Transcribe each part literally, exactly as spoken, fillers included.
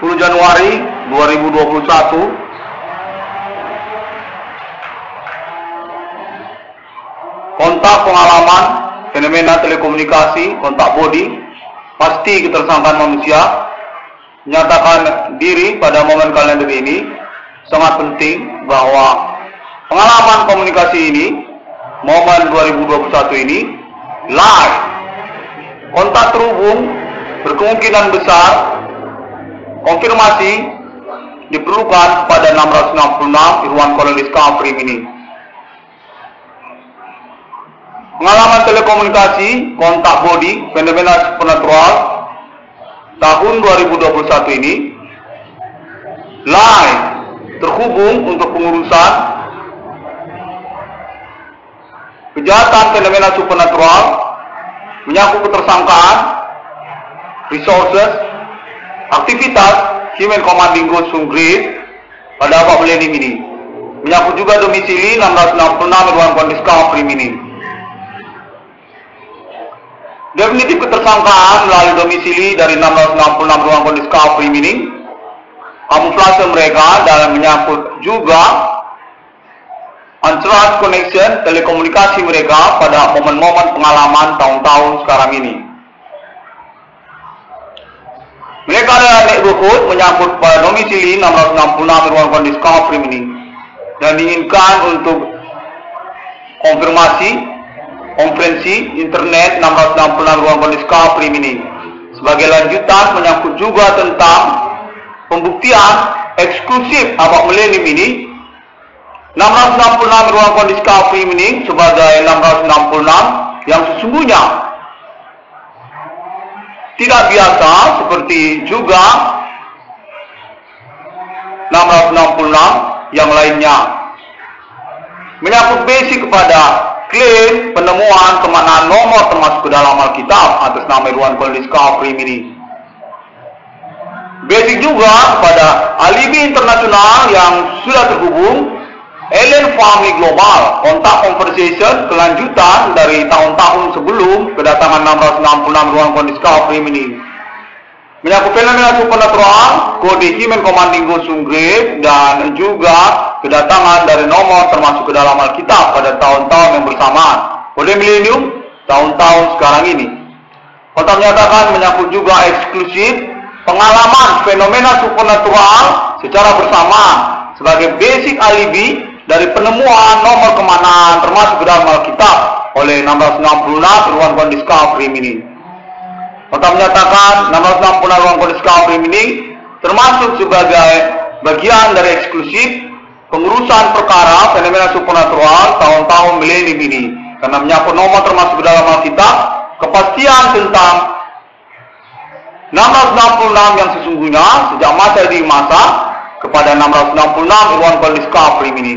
sepuluh Januari dua ribu dua puluh satu. Kontak pengalaman fenomena telekomunikasi, kontak body, pasti ketersangkaan manusia. Nyatakan diri pada momen kalender ini. Sangat penting bahwa pengalaman komunikasi ini, momen dua ribu dua puluh satu ini live. Kontak terhubung berkemungkinan besar konfirmasi diperlukan pada enam ratus enam puluh enam Irwan Cornel Discovery ini. Pengalaman telekomunikasi, kontak body, fenomena supernatural tahun dua ribu dua puluh satu ini live terhubung untuk pengurusan kejahatan fenomena supernatural menyangkut ketersangkaan, resources, aktivitas Human Commanding Ghost Sunggrid pada abad milenium ini. Menyangkut juga domisili enam ratus enam puluh enam Irwan Cornel Discovery ini. Definitif ketersangkaan melalui domisili dari enam ratus enam puluh enam Irwan Cornel Discovery ini. Kamuflase mereka dalam menyangkut juga ancaman connection telekomunikasi mereka pada momen-momen pengalaman tahun-tahun sekarang ini. Mereka adalah neighborhood menyangkut pada domisili enam ratus enam puluh enam Irwan Cornel Discovery ini dan diinginkan untuk konfirmasi konferensi internet enam ratus enam puluh enam Irwan Cornel Discovery ini. Sebagai lanjutan menyangkut juga tentang pembuktian eksklusif abad milenium ini enam ratus enam puluh enam Irwan Cornel Discovery ini sebagai enam ratus enam puluh enam yang sesungguhnya tidak biasa seperti juga enam ratus enam puluh enam yang lainnya. Menyangkut basic kepada klaim penemuan kemaknaan nomor termasuk ke dalam Alkitab atas nama Irwan Cornel Discovery ini. Basic juga kepada alibi internasional yang sudah terhubung Alien Global, kontak conversation kelanjutan dari tahun-tahun sebelum kedatangan enam ratus enam puluh enam Irwan Cornel Discovery ini. Menyangkut fenomena supernatural, kode Human Commanding Ghost Sunggrid dan juga kedatangan dari nomor termasuk ke dalam Alkitab pada tahun-tahun yang bersamaan pada milenium tahun-tahun sekarang ini. Kontak menyatakan menyangkut juga eksklusif pengalaman fenomena supernatural secara bersamaan sebagai basic alibi dari penemuan nomor kemanaan termasuk dalam Alkitab oleh enam ratus enam puluh enam Irwan Cornel Discovery ini. Kontak menyatakan enam ratus enam puluh enam Irwan Cornel Discovery ini termasuk sebagai bagian dari eksklusif pengurusan perkara fenomena supernatural tahun-tahun milenium ini karena menyangkut nomor termasuk dalam Alkitab, kepastian tentang enam ratus enam puluh enam yang sesungguhnya sejak masa di masa kepada enam ratus enam puluh enam Irwan Cornel Discovery ini,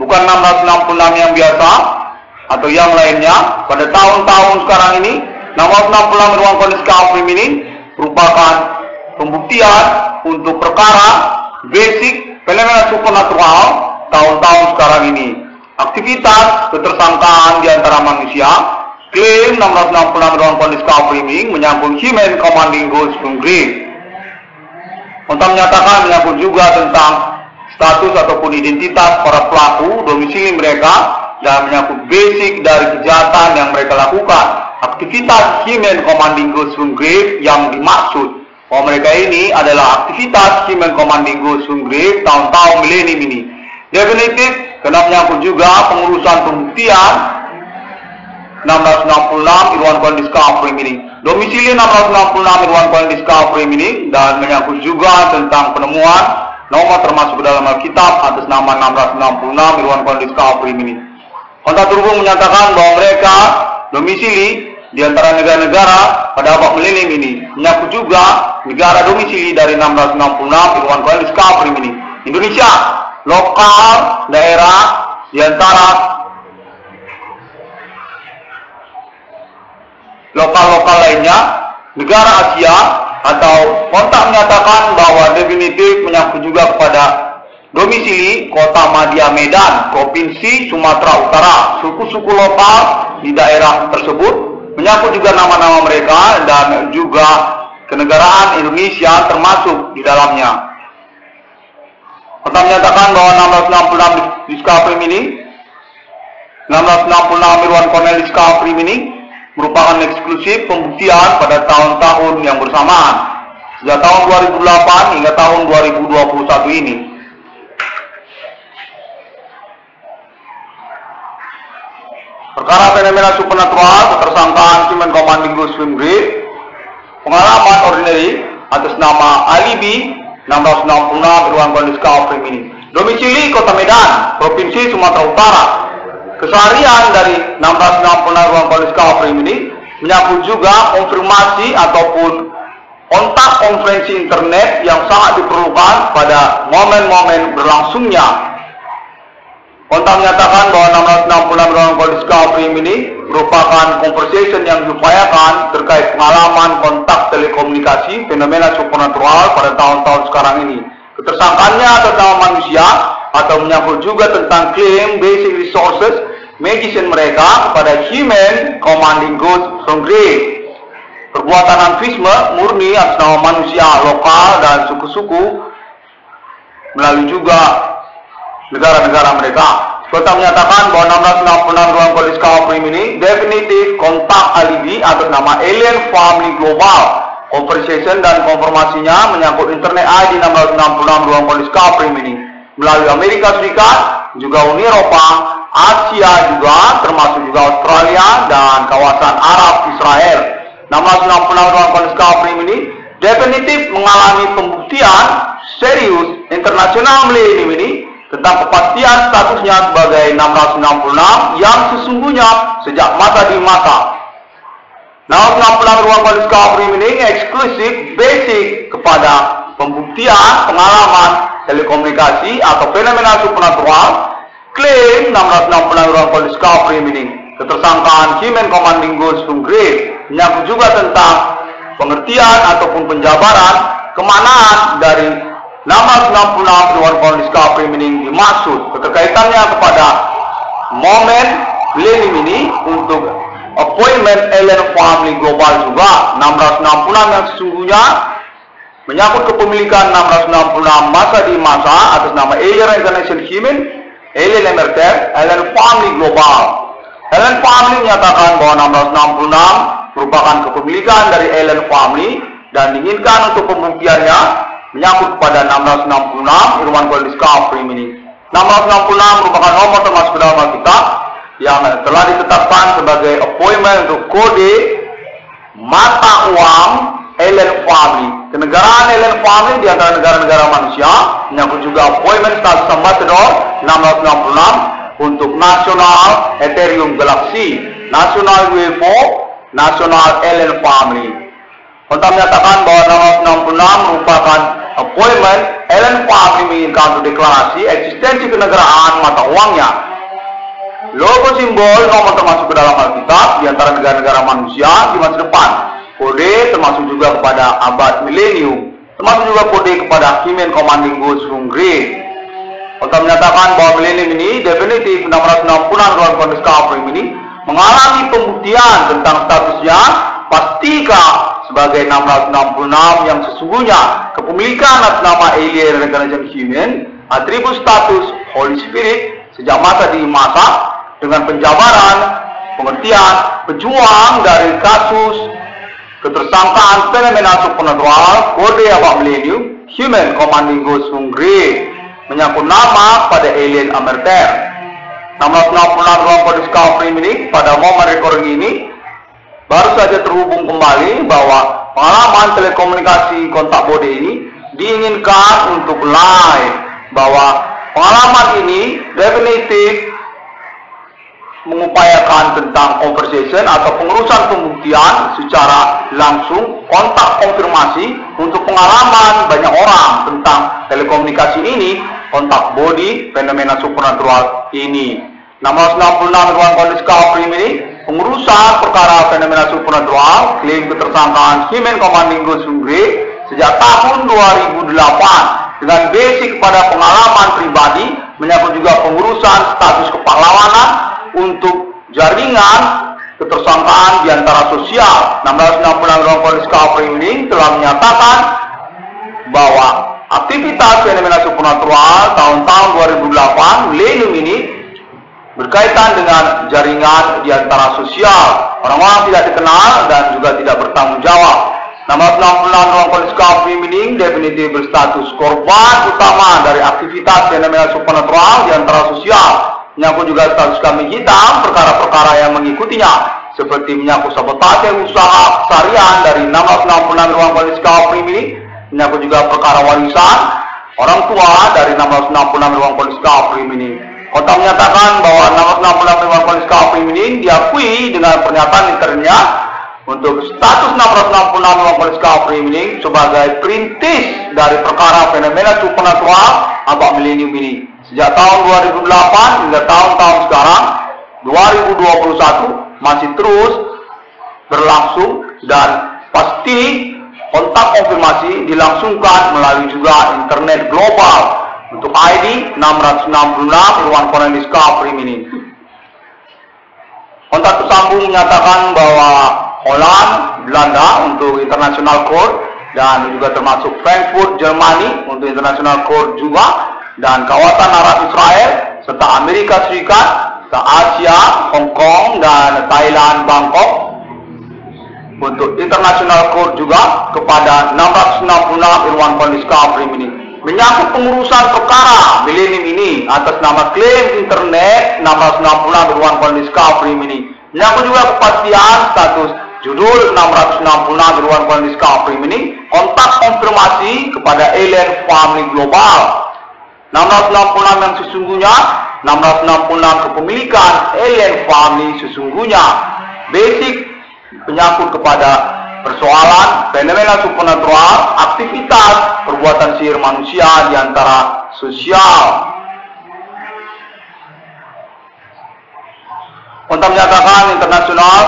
bukan enam ratus enam puluh enam yang biasa atau yang lainnya. Pada tahun-tahun sekarang ini enam ratus enam puluh enam Irwan Cornel Discovery ini merupakan pembuktian untuk perkara basic fenomena supernatural tahun-tahun sekarang ini, aktivitas ketersangkaan di antara manusia. Klaim enam ratus enam puluh enam Irwan Cornel Discovery ini menyambung Human Commanding Ghost Sunggrid. Kontak menyatakan menyambung juga tentang status ataupun identitas para pelaku domisili mereka dan menyambung basic dari kejahatan yang mereka lakukan. Aktivitas Human Commanding Ghost Sunggrid yang dimaksud bahwa mereka ini adalah aktivitas Human Commanding Ghost Sunggrid tahun-tahun milenium ini. Definitif kena menyambung juga pengurusan pembuktian enam ratus enam puluh enam Irwan Cornel Discovery ini, domisili enam ratus enam puluh enam Irwan Cornel Discovery ini dan menyangkut juga tentang penemuan nomor termasuk dalam Alkitab atas nama enam ratus enam puluh enam Irwan Cornel Discovery ini. Kontak terhubung menyatakan bahwa mereka domisili di antara negara-negara pada abad milenium ini, menyangkut juga negara domisili dari enam ratus enam puluh enam Irwan Cornel Discovery ini. Indonesia, lokal daerah di antara lokal-lokal lainnya, negara Asia atau kontak menyatakan bahwa definitif menyangkut juga kepada domisili kota Madya Medan, provinsi Sumatera Utara, suku-suku lokal di daerah tersebut, menyangkut juga nama-nama mereka dan juga kenegaraan Indonesia termasuk di dalamnya. Kita menyatakan bahwa enam ratus enam puluh enam discovery ini, enam ratus enam puluh enam Irwan Cornel discovery ini merupakan eksklusif pembuktian pada tahun-tahun yang bersamaan, sejak tahun dua ribu delapan hingga tahun dua ribu dua puluh satu ini. Perkara fenomena supernatural, ketersangkaan Human Commanding Group Swim Grade, pengalaman ordinary atas nama alibi enam ratus enam puluh enam Irwan Cornel Discovery ini. Domisili Kota Medan, Provinsi Sumatera Utara. Keseharian dari enam ratus enam puluh enam Irwan Cornel Discovery ini menyangkut juga konfirmasi ataupun kontak konferensi internet yang sangat diperlukan pada momen-momen berlangsungnya. Kontak menyatakan bahwa enam ratus enam puluh enam Irwan Cornel Discovery ini merupakan conversation yang diupayakan terkait pengalaman kontak telekomunikasi fenomena supernatural pada tahun-tahun sekarang ini. Ketersangkaannya atas nama manusia atau menyangkut juga tentang klaim basic resources medicine mereka kepada Human Commanding Group from Grade. Perbuatan anfisme murni atas nama manusia lokal dan suku-suku melalui juga negara-negara mereka. Serta menyatakan bahwa enam ratus enam puluh enam Irwan Cornel Discovery ini definitif kontak alibi atas nama Alien Global. Conversation dan konfirmasinya menyangkut internet I D enam ratus enam puluh enam Irwan Cornel Discovery ini melalui Amerika Serikat, juga Uni Eropa, Asia juga, termasuk juga Australia dan kawasan Arab Israel. enam ratus enam puluh enam Irwan Cornel Discovery ini definitif mengalami pembuktian serius internasional melalui ini tentang kepastian statusnya sebagai enam ratus enam puluh enam yang sesungguhnya sejak masa di masa. enam ratus enam puluh enam Irwan Cornel Discovery ini eksklusif basic kepada pembuktian pengalaman telekomunikasi atau fenomena supernatural klaim enam ratus enam puluh enam Irwan Cornel Discovery ini. Ketersangkaan Human Commanding Group Sungrade menyangkut juga tentang pengertian ataupun penjabaran kemanaan dari enam ratus enam puluh enam Irwan Cornel Discovery ini dimaksud keterkaitannya kepada momen milenium ini untuk appointment Alien Family Global juga enam ratus enam puluh enam yang sesungguhnya menyangkut kepemilikan enam ratus enam puluh enam masa di masa atas nama Alien Organization Human, Alien M R T F, Alien Family Global. Alien Family menyatakan bahwa enam ratus enam puluh enam merupakan kepemilikan dari Alien Family dan diinginkan untuk pembuktiannya menyangkut pada enam ratus enam puluh enam Irwan Cornel Discovery ini. enam ratus enam puluh enam merupakan nomor termasuk dalam Alkitab yang telah ditetapkan sebagai appointment untuk kode mata uang Alien Family. Kenegaraan Alien Family di antara negara-negara manusia menyangkut juga appointment status ambassador enam ratus enam puluh enam untuk National Ethrium Galaxi, National U F O, National Alien Family. Kontak menyatakan bahwa enam ratus enam puluh enam merupakan appointment Alien Family menginginkan untuk deklarasi eksistensi kenegaraan mata uangnya. Logo simbol nomor termasuk ke dalam Alkitab di antara negara-negara manusia di masa depan. Kode termasuk juga kepada abad milenium, termasuk juga kode kepada Human Commanding Group Sungrade. Kontak menyatakan bahwa milenium ini definitif enam ratus enam puluh enam Irwan Cornel Discovery ini mengalami pembuktian tentang statusnya pastika sebagai enam ratus enam puluh enam yang sesungguhnya kepemilikan atas nama Alien Organization Human, atribut status Holy Spirit sejak masa di masa dengan penjabaran, pengertian, pejuang dari kasus ketersangkaan fenomena supernatural kode abad milenium Human Commanding Group Sungrade menyangkut nama pada Alien Amerter. enam ratus enam puluh enam Irwan Cornel Discovery ini pada momen recording ini baru saja terhubung kembali bahwa pengalaman telekomunikasi kontak bode ini diinginkan untuk live, bahwa pengalaman ini definitif mengupayakan tentang conversation atau pengurusan pembuktian secara langsung kontak konfirmasi untuk pengalaman banyak orang tentang telekomunikasi ini, kontak body fenomena supernatural ini. enam ratus enam puluh enam Irwan Cornel Discovery ini pengurusan perkara fenomena supernatural klaim ketersangkaan Human Commanding Group Sungrade sejak tahun dua ribu delapan dengan basic pada pengalaman pribadi menyangkut juga pengurusan status kepahlawanan untuk jaringan Ketersamaan di antara sosial enam belas enam puluh enam Global Discovery Link telah menyatakan bahwa aktivitas fenomena supernatural tahun-tahun dua ribu delapan Lenum ini berkaitan dengan jaringan di antara sosial orang-orang tidak dikenal dan juga tidak bertanggung jawab. enam belas enam puluh enam Global Discovery Link definitif berstatus korban utama dari aktivitas fenomena supernatural di antara sosial. Menyangkut juga status kami hitam perkara-perkara yang mengikutinya seperti menyangkut sabotase usaha sarian dari enam ratus enam puluh enam ruang polis kawal ini, menyangkut juga perkara warisan orang tua dari enam ratus enam puluh enam ruang polis kawal ini. Kota menyatakan bahwa enam ratus enam puluh enam ruang polis kawal ini diakui dengan pernyataan internnya untuk status enam ratus enam puluh enam ruang polis kawal ini sebagai perintis dari perkara fenomena supernatural abad milenium ini. Sejak tahun dua ribu delapan hingga tahun-tahun sekarang dua ribu dua puluh satu masih terus berlangsung dan pasti kontak konfirmasi dilangsungkan melalui juga internet global untuk I D enam ratus enam puluh enam Irwan Cornel Discovery ini. Kontak tersambung menyatakan bahwa Holland, Belanda untuk International Court dan juga termasuk Frankfurt, Jermani untuk International Court juga dan kawasan Arab Israel serta Amerika Serikat serta Asia, Hong Kong dan Thailand, Bangkok untuk International Court juga kepada enam ratus enam puluh enam Irwan Cornel Discovery ini menyangkut pengurusan perkara milenium ini atas nama klaim internet enam ratus enam puluh enam Irwan Cornel Discovery ini menyangkut juga kepastian status judul enam ratus enam puluh enam Irwan Cornel Discovery ini kontak konfirmasi kepada Alien Family Global enam ratus enam puluh enam yang sesungguhnya, enam ratus enam puluh enam kepemilikan Alien Family sesungguhnya. Basic menyangkut kepada persoalan fenomena supernatural, aktivitas perbuatan sihir manusia di antara sosial. Untuk menyatakan internasional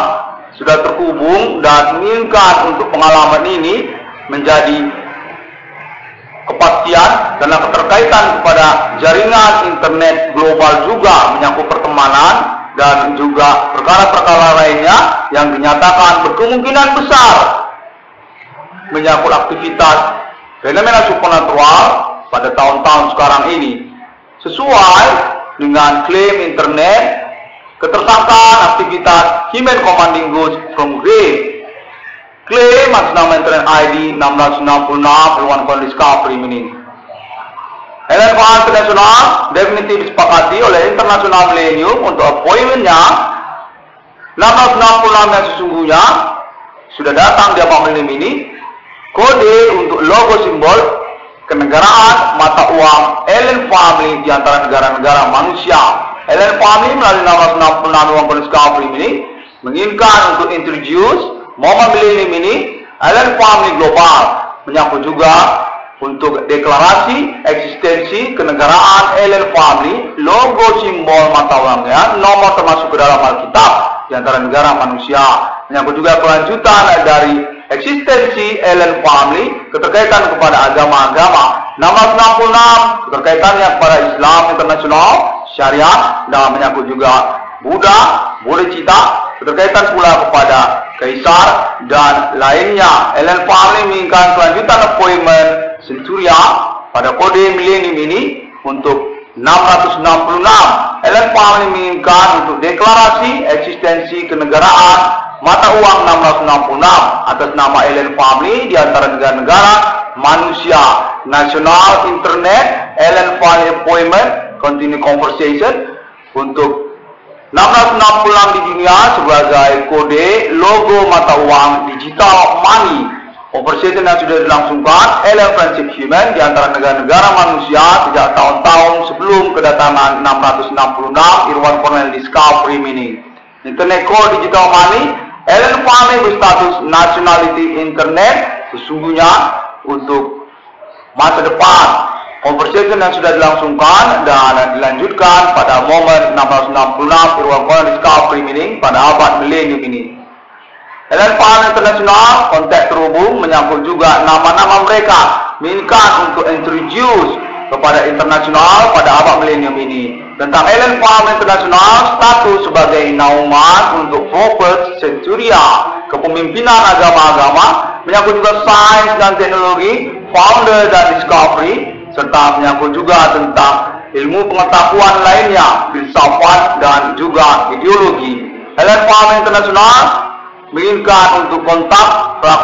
sudah terhubung dan menginginkan untuk pengalaman ini menjadi kepastian karena keterkaitan kepada jaringan internet global juga menyangkut pertemanan dan juga perkara-perkara lainnya yang dinyatakan berkemungkinan besar menyangkut aktivitas fenomena supernatural pada tahun-tahun sekarang ini sesuai dengan klaim internet ketersangkaan aktivitas Human Commanding Goods from Grave. Klaim atas nama internet I D enam ratus enam puluh enam Irwan Cornel Discovery ini. Alien International definitif disepakati oleh International Millennium untuk appointment-nya enam ratus enam puluh enam yang sesungguhnya sudah datang di abad milenium ini. Kode untuk logo simbol kenegaraan mata uang Alien Family di antara negara-negara manusia. Alien Family melalui enam ratus enam puluh enam Irwan Cornel Discovery ini menginginkan untuk introduce Muhammad Millennium ini Alien Family Global menyambut juga untuk deklarasi eksistensi kenegaraan Alien Family, logo simbol mata uangnya, nomor termasuk ke dalam Alkitab di antara negara manusia. Menyambut juga kelanjutan dari eksistensi Alien Family keterkaitan kepada agama-agama. enam ratus enam puluh enam keterkaitannya kepada Islam internasional, syariat dan menyambut juga Buddha, Bodhicitta keterkaitan pula kepada Kaisar dan lainnya. Alien Family menginginkan kelanjutan appointment Centuria pada kode milenium ini untuk enam ratus enam puluh enam. Alien Family menginginkan untuk deklarasi eksistensi kenegaraan mata uang enam ratus enam puluh enam atas nama Alien Family di antara negara-negara manusia. National Internet Alien Family appointment continue conversation untuk enam ratus enam puluh enam di dunia sebagai kode logo mata uang digital money. Conversation yang sudah dilangsungkan Alien Friendship Human di antara negara-negara manusia sejak tahun-tahun sebelum kedatangan enam ratus enam puluh enam Irwan Cornel Discovery ini. Internet Code Digital Money Alien Family berstatus nationality internet sesungguhnya untuk masa depan. Conversation yang sudah dilangsungkan dan dilanjutkan pada momen enam ratus enam puluh enam Irwan Cornel Discovery Meeting pada abad milenium ini. Alien Family International kontak terhubung menyambut juga nama-nama mereka minta untuk introduce kepada internasional pada abad milenium ini. Dan tak elemen internasional status sebagai naumat untuk fokus senturia kepemimpinan agama-agama, menyangkut juga sains dan teknologi, founder dan discovery, serta menyangkut juga tentang ilmu pengetahuan lainnya, filsafat dan juga ideologi. Elemen internasional menginginkan untuk kontak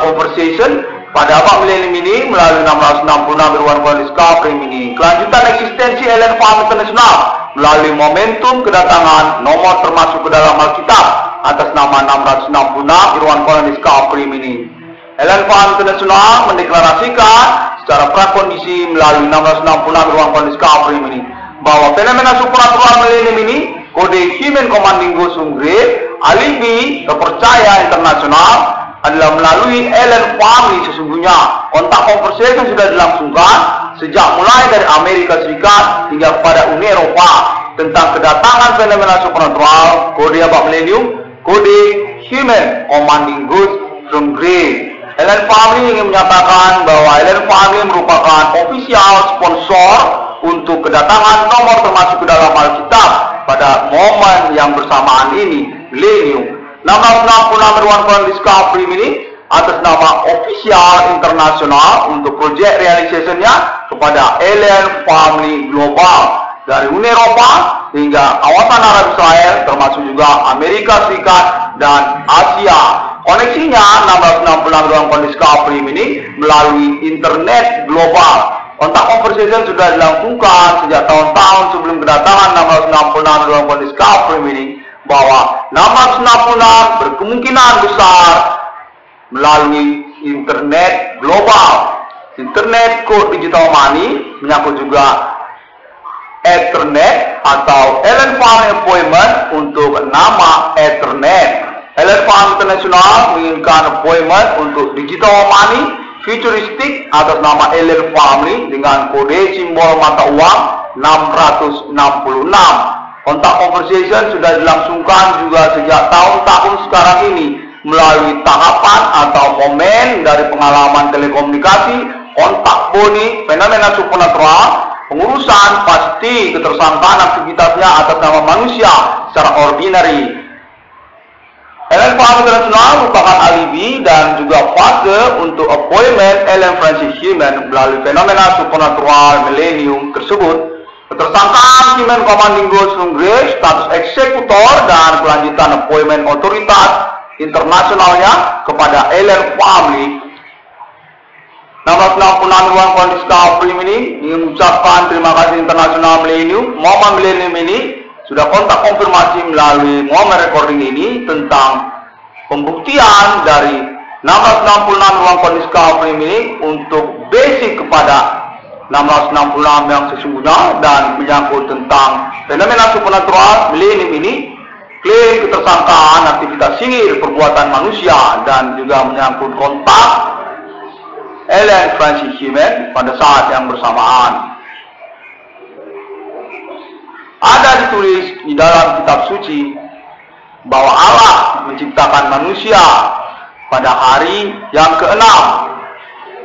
conversation pada abad milenium ini melalui enam ratus enam puluh enam Irwan Cornel Discovery ini. Kelanjutan eksistensi Alien Farm International melalui momentum kedatangan nomor termasuk ke dalam Alkitab atas nama enam ratus enam puluh enam Irwan Cornel Discovery ini. Alien Farm International mendeklarasikan secara prakondisi melalui enam ratus enam puluh enam Irwan Cornel Discovery ini bahwa fenomena supernatural milenium ini kode Human Commanding Ghost Ungrade alibi kepercayaan internasional adalah melalui Alien Family. Sesungguhnya kontak conversation sudah dilangsungkan sejak mulai dari Amerika Serikat hingga kepada Uni Eropa tentang kedatangan fenomena supernatural kode abad milenium, kode Human Commanding Ghost from Grey. Alien Family ingin menyatakan bahwa Alien Family merupakan official sponsor untuk kedatangan nomor termasuk ke dalam Alkitab pada momen yang bersamaan ini milenium. enam ratus enam puluh enam Irwan Cornel Discovery ini atas nama ofisial internasional untuk projek realisasinya kepada Alien Family Global dari Uni Eropa hingga kawasan Arab Israel termasuk juga Amerika Serikat dan Asia. Koneksinya enam ratus enam puluh enam Irwan Cornel Discovery ini melalui internet global. Kontak conversation sudah dilakukan sejak tahun-tahun sebelum kedatangan enam ratus enam puluh enam Irwan Cornel Discovery ini bahwa enam ratus enam puluh enam berkemungkinan besar melalui internet global. Internet kod digital money menyangkut juga Ethernet atau Alien Farm appointment untuk nama Ethernet. Alien Farm International menginginkan appointment untuk digital money futuristik atas nama Alien Family dengan kode simbol mata uang enam ratus enam puluh enam. Kontak conversation sudah dilangsungkan juga sejak tahun-tahun sekarang ini melalui tahapan atau momen dari pengalaman telekomunikasi, kontak boni, fenomena supernatural, pengurusan pasti ketersangkaan aktivitasnya atas nama manusia secara ordinary. Alien Farm International merupakan alibi dan juga fase untuk appointment Alien Francis Human melalui fenomena supernatural milenium tersebut. Ketersangkaan Human Commanding Ghost Ungrade, status eksekutor dan kelanjutan appointment otoritas internasionalnya kepada Alien Family. enam ratus enam puluh enam Irwan Cornel Discovery ini ingin mengucapkan terima kasih internasional milenium. Momen milenium ini sudah kontak konfirmasi melalui momen recording ini tentang pembuktian dari enam ratus enam puluh enam Irwan Cornel Discovery ini untuk basic kepada enam ratus enam puluh enam yang sesungguhnya dan menyangkut tentang fenomena supernatural milenium ini, klaim ketersangkaan aktivitas sihir perbuatan manusia dan juga menyangkut kontak Alien Francis Human pada saat yang bersamaan. Ada ditulis di dalam kitab suci bahwa Allah menciptakan manusia pada hari yang keenam.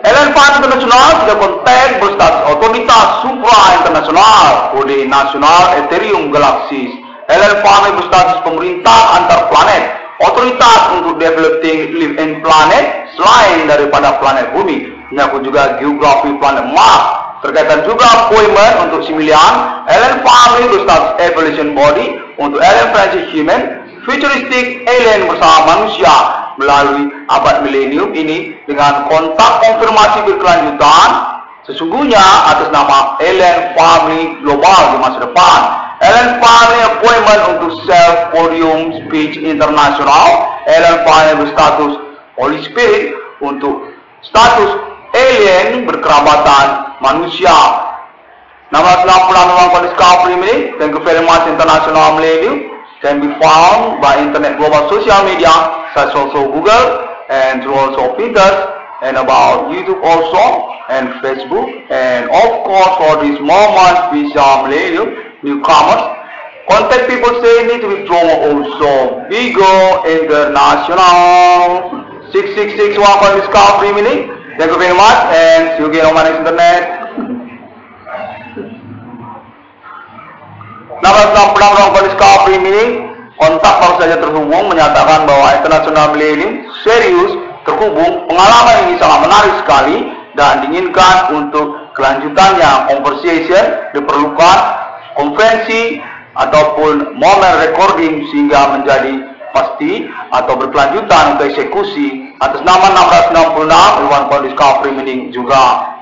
Alien Farm International sudah kontak berstatus otoritas supra internasional kode nasional Ethrium Galaxi. Alien Farm berstatus pemerintah antar planet, otoritas untuk developing live in planet selain daripada planet bumi, menyangkut juga geografi planet Mars. Terkaitan juga appointment untuk similian Alien Farm berstatus evolution body untuk Alien Francis Human, futuristik alien bersama manusia melalui abad milenium ini dengan kontak konfirmasi berkelanjutan sesungguhnya atas nama Alien Family Global di masa depan. Alien Family appointment untuk self podium speech internasional. Alien Family berstatus Holy Spirit untuk status alien berkerabatan manusia. enam ratus enam puluh enam Irwan Cornel Discovery ini dan konfirmasi internasional milenium can be found by internet global social media such also Google and through also Pinterest and about YouTube also and Facebook, and of course for this moment we shall millennium newcomers contact people say need to be thrown also Bigo International six six six Irwan Cornel Discovery minute. Thank you very much and see you again on my next internet. Al-Islam Perang Perang Beriskap ini kontak baru saja terhubung menyatakan bahwa International Millennium serius terhubung pengalaman ini sangat menarik sekali dan diinginkan untuk kelanjutannya conversation diperlukan konferensi ataupun moment recording sehingga menjadi pasti atau berkelanjutan untuk eksekusi atas nama enam enam enam Irwan Cornel Discovery Meeting juga